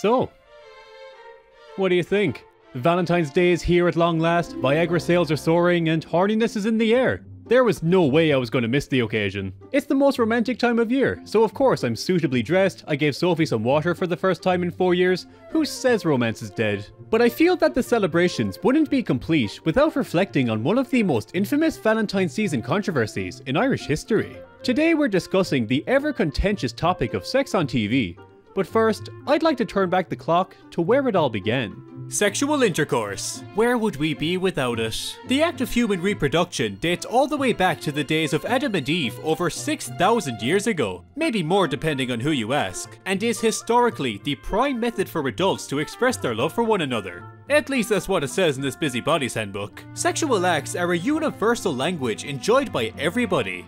So, what do you think? Valentine's Day is here at long last, Viagra sales are soaring, and horniness is in the air. There was no way I was going to miss the occasion. It's the most romantic time of year, so of course I'm suitably dressed, I gave Sophie some water for the first time in 4 years. Who says romance is dead? But I feel that the celebrations wouldn't be complete without reflecting on one of the most infamous Valentine's season controversies in Irish history. Today we're discussing the ever-contentious topic of sex on TV. But first, I'd like to turn back the clock to where it all began. Sexual intercourse. Where would we be without it? The act of human reproduction dates all the way back to the days of Adam and Eve over 6,000 years ago, maybe more depending on who you ask, and is historically the prime method for adults to express their love for one another. At least that's what it says in this Busybody's Handbook. Sexual acts are a universal language enjoyed by everybody.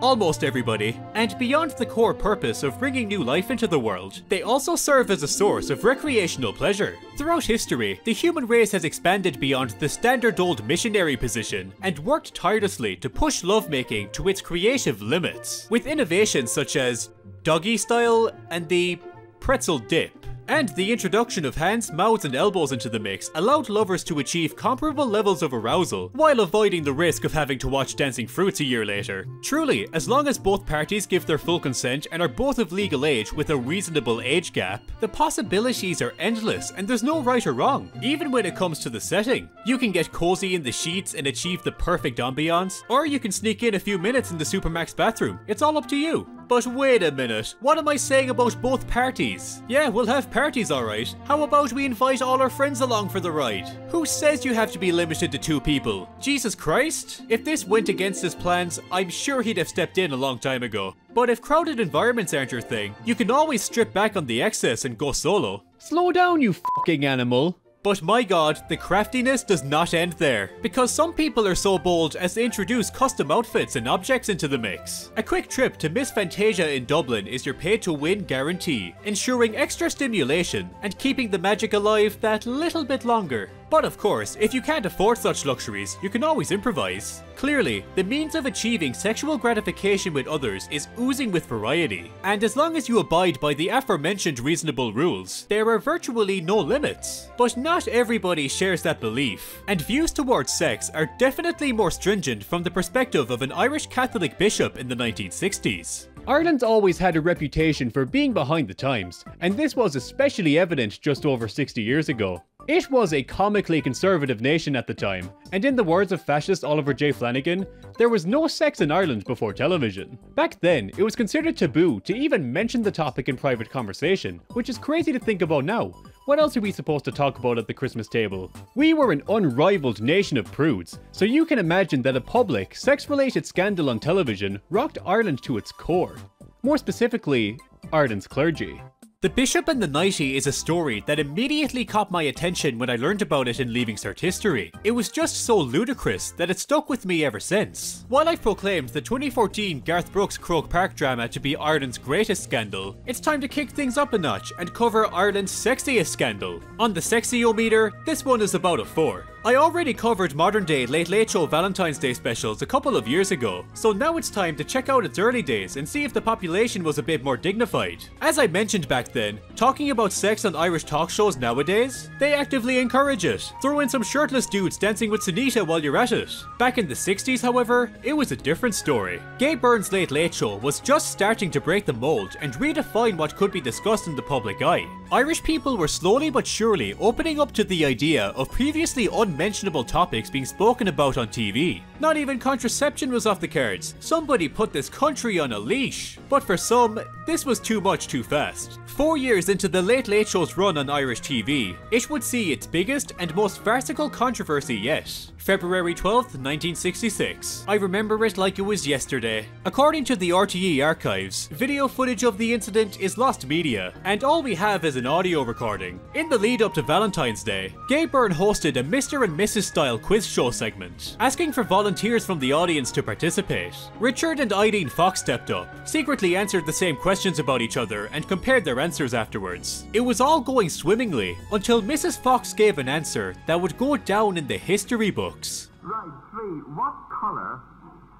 Almost everybody. And beyond the core purpose of bringing new life into the world, they also serve as a source of recreational pleasure. Throughout history, the human race has expanded beyond the standard old missionary position and worked tirelessly to push lovemaking to its creative limits, with innovations such as doggy style and the pretzel dip. And the introduction of hands, mouths and elbows into the mix allowed lovers to achieve comparable levels of arousal while avoiding the risk of having to watch Dancing Fruits a year later. Truly, as long as both parties give their full consent and are both of legal age with a reasonable age gap, the possibilities are endless and there's no right or wrong, even when it comes to the setting. You can get cozy in the sheets and achieve the perfect ambiance, or you can sneak in a few minutes in the Supermax bathroom. It's all up to you. But wait a minute, what am I saying about both parties? Yeah, we'll have parties alright. How about we invite all our friends along for the ride? Who says you have to be limited to 2 people? Jesus Christ? If this went against his plans, I'm sure he'd have stepped in a long time ago. But if crowded environments aren't your thing, you can always strip back on the excess and go solo. Slow down, you fucking animal. But my god, the craftiness does not end there, because some people are so bold as to introduce custom outfits and objects into the mix. A quick trip to Miss Fantasia in Dublin is your pay-to-win guarantee, ensuring extra stimulation and keeping the magic alive that little bit longer. But of course, if you can't afford such luxuries, you can always improvise. Clearly, the means of achieving sexual gratification with others is oozing with variety, and as long as you abide by the aforementioned reasonable rules, there are virtually no limits. But not everybody shares that belief, and views towards sex are definitely more stringent from the perspective of an Irish Catholic bishop in the 1960s. Ireland's always had a reputation for being behind the times, and this was especially evident just over 60 years ago. It was a comically conservative nation at the time, and in the words of fascist Oliver J. Flanagan, there was no sex in Ireland before television. Back then, it was considered taboo to even mention the topic in private conversation, which is crazy to think about now. What else are we supposed to talk about at the Christmas table? We were an unrivaled nation of prudes, so you can imagine that a public, sex-related scandal on television rocked Ireland to its core. More specifically, Ireland's clergy. The Bishop and the Nightie is a story that immediately caught my attention when I learned about it in Leaving Cert History. It was just so ludicrous that it stuck with me ever since. While I've proclaimed the 2014 Garth Brooks Croke Park drama to be Ireland's greatest scandal, it's time to kick things up a notch and cover Ireland's sexiest scandal. On the sexiometer, this one is about a 4. I already covered modern-day Late Late Show Valentine's Day specials a couple of years ago, so now it's time to check out its early days and see if the population was a bit more dignified. As I mentioned back then, talking about sex on Irish talk shows nowadays, they actively encourage it. Throw in some shirtless dudes dancing with Sunita while you're at it. Back in the 60s, however, it was a different story. Gay Byrne's Late Late Show was just starting to break the mold and redefine what could be discussed in the public eye. Irish people were slowly but surely opening up to the idea of previously unmentionable topics being spoken about on TV. Not even contraception was off the cards. Somebody put this country on a leash. But for some, this was too much too fast. 4 years into the Late Late Show's run on Irish TV, it would see its biggest and most farcical controversy yet. February 12th, 1966. I remember it like it was yesterday. According to the RTE archives, video footage of the incident is lost media, and all we have is an audio recording. In the lead up to Valentine's Day, Gay Byrne hosted a Mr. and Mrs. style quiz show segment, asking for volunteers from the audience to participate. Richard and Eileen Fox stepped up, secretly answered the same questions about each other, and compared their answers afterwards. It was all going swimmingly, until Mrs. Fox gave an answer that would go down in the history book. Right, 3. What colour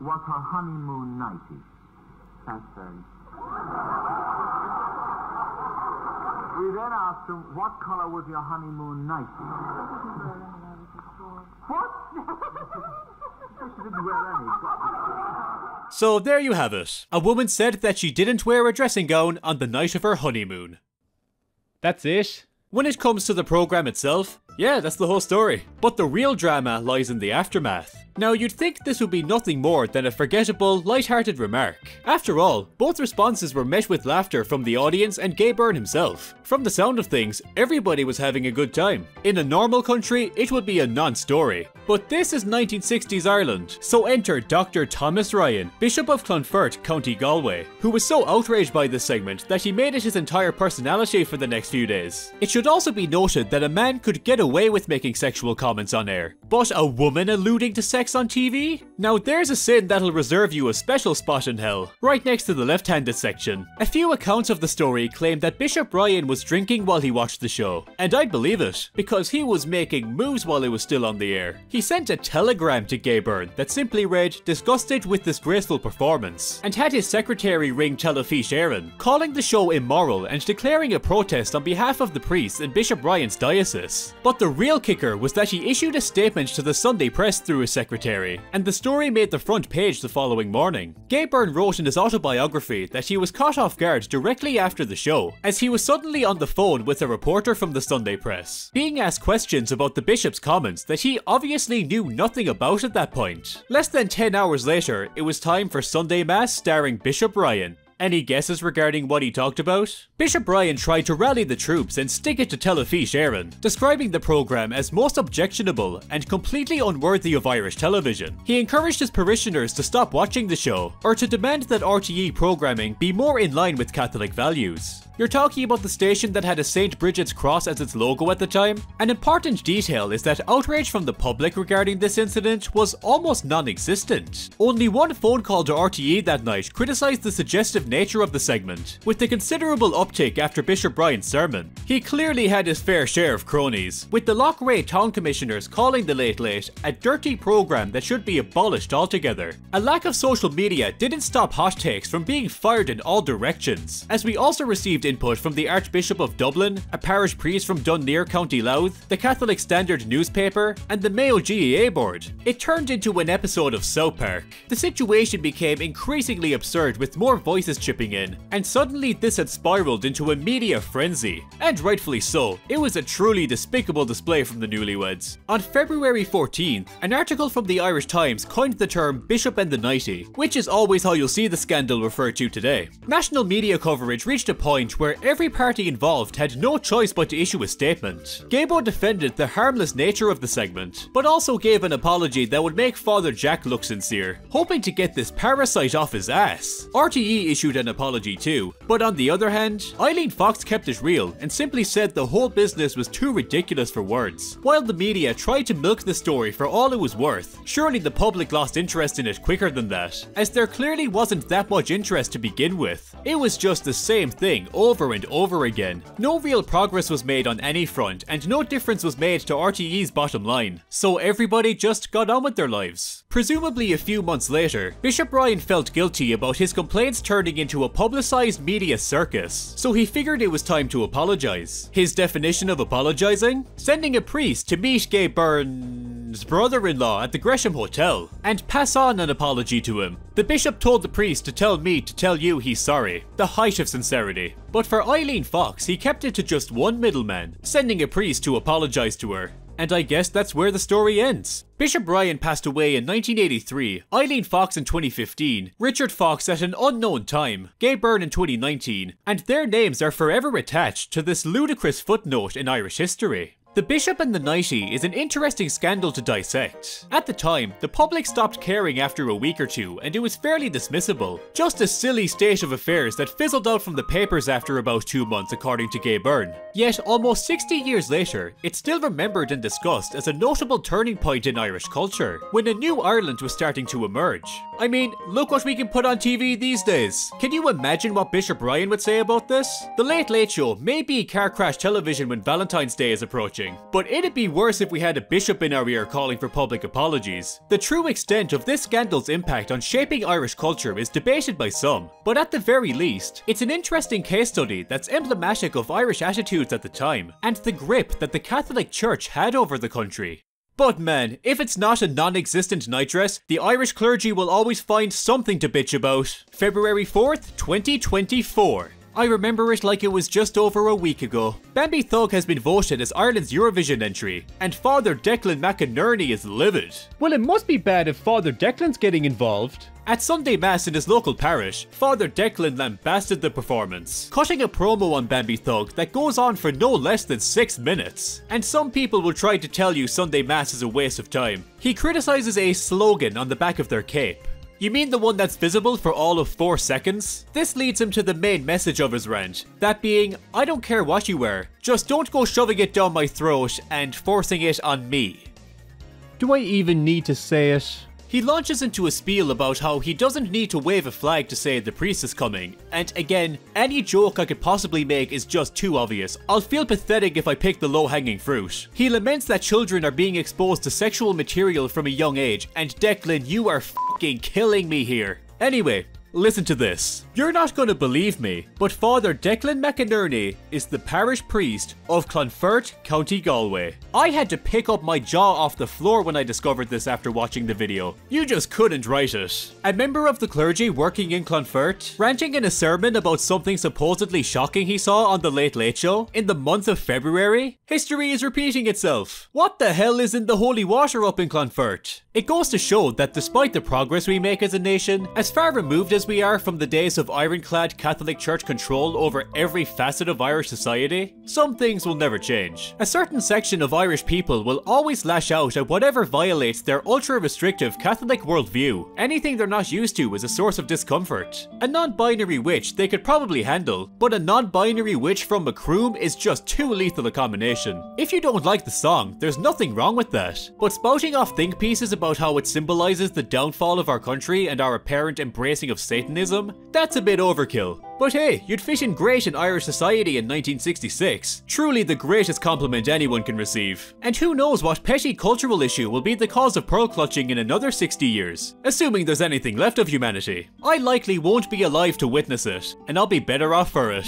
was her honeymoon nightie? That's very. We then asked him, what colour was your honeymoon nightie? What? She didn't wear any. So there you have it. A woman said that she didn't wear a dressing gown on the night of her honeymoon. That's it. When it comes to the programme itself, yeah, that's the whole story. But the real drama lies in the aftermath. Now, you'd think this would be nothing more than a forgettable, light-hearted remark. After all, both responses were met with laughter from the audience and Gay Byrne himself. From the sound of things, everybody was having a good time. In a normal country, it would be a non-story. But this is 1960s Ireland, so enter Dr. Thomas Ryan, Bishop of Clonfert, County Galway, who was so outraged by this segment that he made it his entire personality for the next few days. It should also be noted that a man could get away with making sexual comments on air, but a woman alluding to sex on TV? Now there's a sin that'll reserve you a special spot in hell, right next to the left-handed section. A few accounts of the story claim that Bishop Ryan was drinking while he watched the show, and I'd believe it, because he was making moves while it was still on the air. He sent a telegram to Gay Byrne that simply read, disgusted with this graceful performance, and had his secretary ring Telefís Éireann, calling the show immoral and declaring a protest on behalf of the priests in Bishop Ryan's diocese. But the real kicker was that he issued a statement to the Sunday Press through his secretary, and the story made the front page the following morning. Gay Byrne wrote in his autobiography that he was caught off guard directly after the show, as he was suddenly on the phone with a reporter from the Sunday Press, being asked questions about the bishop's comments that he obviously knew nothing about at that point. Less than 10 hours later, it was time for Sunday Mass starring Bishop Ryan. Any guesses regarding what he talked about? Bishop Ryan tried to rally the troops and stick it to Telefís Éireann, describing the programme as most objectionable and completely unworthy of Irish television. He encouraged his parishioners to stop watching the show, or to demand that RTE programming be more in line with Catholic values. You're talking about the station that had a St. Bridget's cross as its logo at the time? An important detail is that outrage from the public regarding this incident was almost non-existent. Only one phone call to RTE that night criticised the suggestiveness nature of the segment, with the considerable uptake after Bishop Ryan's sermon. He clearly had his fair share of cronies, with the Loughrea town commissioners calling the Late Late a dirty programme that should be abolished altogether. A lack of social media didn't stop hot takes from being fired in all directions, as we also received input from the Archbishop of Dublin, a parish priest from Dunleer, County Louth, the Catholic Standard newspaper, and the Mayo GAA board. It turned into an episode of South Park. The situation became increasingly absurd with more voices chipping in, and suddenly this had spiraled into a media frenzy. And rightfully so, it was a truly despicable display from the newlyweds. On February 14th, an article from the Irish Times coined the term Bishop and the Nightie, which is always how you'll see the scandal referred to today. National media coverage reached a point where every party involved had no choice but to issue a statement. Gabo defended the harmless nature of the segment, but also gave an apology that would make Father Jack look sincere, hoping to get this parasite off his ass. RTE issued an apology too, but on the other hand, Eileen Fox kept it real and simply said the whole business was too ridiculous for words. While the media tried to milk the story for all it was worth, surely the public lost interest in it quicker than that, as there clearly wasn't that much interest to begin with. It was just the same thing over and over again. No real progress was made on any front and no difference was made to RTE's bottom line, so everybody just got on with their lives. Presumably a few months later, Bishop Ryan felt guilty about his complaints turning into a publicized media circus, so he figured it was time to apologize. His definition of apologizing? Sending a priest to meet Gay Byrne's brother-in-law at the Gresham Hotel and pass on an apology to him. The bishop told the priest to tell me to tell you he's sorry. The height of sincerity. But for Eileen Fox, he kept it to just one middleman, sending a priest to apologize to her. And I guess that's where the story ends. Bishop Ryan passed away in 1983, Eileen Fox in 2015, Richard Fox at an unknown time, Gay Byrne in 2019, and their names are forever attached to this ludicrous footnote in Irish history. The Bishop and the Nightie is an interesting scandal to dissect. At the time, the public stopped caring after a week or two and it was fairly dismissible. Just a silly state of affairs that fizzled out from the papers after about 2 months according to Gay Byrne. Yet, almost 60 years later, it's still remembered and discussed as a notable turning point in Irish culture, when a new Ireland was starting to emerge. I mean, look what we can put on TV these days. Can you imagine what Bishop Ryan would say about this? The Late Late Show may be car crash television when Valentine's Day is approaching. teaching. But it'd be worse if we had a bishop in our ear calling for public apologies. The true extent of this scandal's impact on shaping Irish culture is debated by some, but at the very least, it's an interesting case study that's emblematic of Irish attitudes at the time, and the grip that the Catholic Church had over the country. But man, if it's not a non-existent nightdress, the Irish clergy will always find something to bitch about. February 4th, 2024. I remember it like it was just over a week ago. Bambi Thug has been voted as Ireland's Eurovision entry, and Father Declan McInerney is livid. Well, it must be bad if Father Declan's getting involved. At Sunday Mass in his local parish, Father Declan lambasted the performance, cutting a promo on Bambi Thug that goes on for no less than 6 minutes. And some people will try to tell you Sunday Mass is a waste of time. He criticises a slogan on the back of their cape. You mean the one that's visible for all of 4 seconds? This leads him to the main message of his rant, that being, I don't care what you wear, just don't go shoving it down my throat and forcing it on me. Do I even need to say it? He launches into a spiel about how he doesn't need to wave a flag to say the priest is coming, and again, any joke I could possibly make is just too obvious. I'll feel pathetic if I pick the low-hanging fruit. He laments that children are being exposed to sexual material from a young age, and Declan, you are f***ing killing me here. Anyway, listen to this. You're not gonna believe me, but Father Declan McInerney is the parish priest of Clonfert, County Galway. I had to pick up my jaw off the floor when I discovered this after watching the video. You just couldn't write it. A member of the clergy working in Clonfert, ranting in a sermon about something supposedly shocking he saw on the Late Late Show in the month of February? History is repeating itself. What the hell is in the holy water up in Clonfert? It goes to show that despite the progress we make as a nation, as far removed as we are from the days of ironclad Catholic Church control over every facet of Irish society, some things will never change. A certain section of Irish people will always lash out at whatever violates their ultra-restrictive Catholic worldview. Anything they're not used to is a source of discomfort. A non-binary witch they could probably handle, but a non-binary witch from Macroom is just too lethal a combination. If you don't like the song, there's nothing wrong with that. But spouting off think pieces about how it symbolizes the downfall of our country and our apparent embracing of Satanism? That's a bit overkill. But hey, you'd fit in great in Irish society in 1966. Truly the greatest compliment anyone can receive. And who knows what petty cultural issue will be the cause of pearl clutching in another 60 years, assuming there's anything left of humanity. I likely won't be alive to witness it, and I'll be better off for it.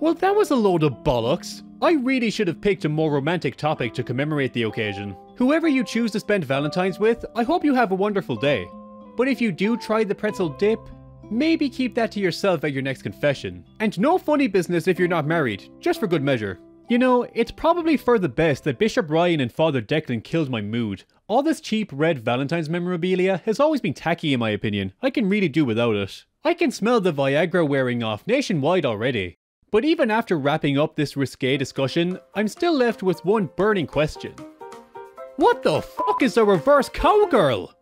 Well, that was a load of bollocks. I really should have picked a more romantic topic to commemorate the occasion. Whoever you choose to spend Valentine's with, I hope you have a wonderful day. But if you do try the pretzel dip, maybe keep that to yourself at your next confession. And no funny business if you're not married, just for good measure. You know, it's probably for the best that Bishop Ryan and Father Declan killed my mood. All this cheap red Valentine's memorabilia has always been tacky in my opinion. I can really do without it. I can smell the Viagra wearing off nationwide already. But even after wrapping up this risque discussion, I'm still left with one burning question. What the fuck is a reverse cowgirl?